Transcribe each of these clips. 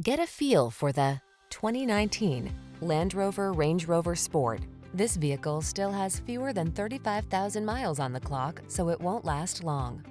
Get a feel for the 2019 Land Rover Range Rover Sport. This vehicle still has fewer than 35,000 miles on the clock, so it won't last long.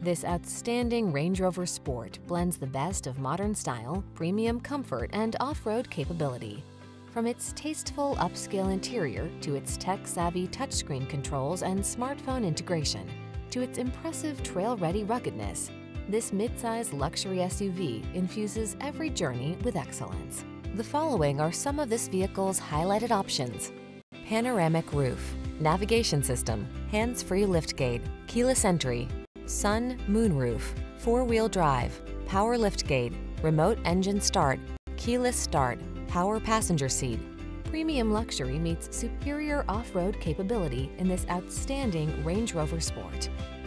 This outstanding Range Rover Sport blends the best of modern style, premium comfort, and off-road capability. From its tasteful upscale interior to its tech-savvy touchscreen controls and smartphone integration, to its impressive trail-ready ruggedness, this midsize luxury SUV infuses every journey with excellence. The following are some of this vehicle's highlighted options: panoramic roof, navigation system, hands-free liftgate, keyless entry, sun moonroof, four-wheel drive, power liftgate, remote engine start, keyless start, power passenger seat. Premium luxury meets superior off-road capability in this outstanding Range Rover Sport.